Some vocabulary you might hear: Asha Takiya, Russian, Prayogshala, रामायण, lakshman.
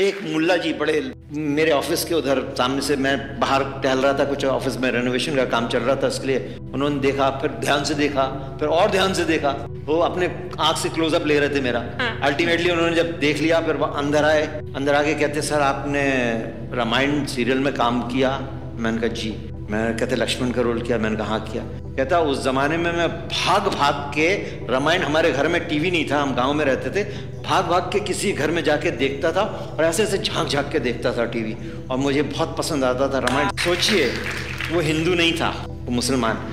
एक मुल्ला जी बड़े मेरे ऑफिस के उधर सामने से, मैं बाहर टहल रहा था, कुछ ऑफिस में रेनोवेशन का काम चल रहा था, इसलिए उन्होंने देखा, फिर ध्यान से देखा, फिर और ध्यान से देखा। वो अपने आंख से क्लोजअप ले रहे थे मेरा। अल्टीमेटली उन्होंने जब देख लिया, फिर अंदर आए, अंदर आके कहते सर आपने रामायण सीरियल में काम किया? मैंने कहा जी। मैंने कहते लक्ष्मण का रोल किया? मैंने कहा हाँ किया। कहता उस ज़माने में मैं भाग भाग के रामायण, हमारे घर में टीवी नहीं था, हम गांव में रहते थे, भाग भाग के किसी घर में जाके देखता था और ऐसे ऐसे झांक झांक के देखता था टीवी, और मुझे बहुत पसंद आता था रामायण। सोचिए वो हिंदू नहीं था, वो मुसलमान,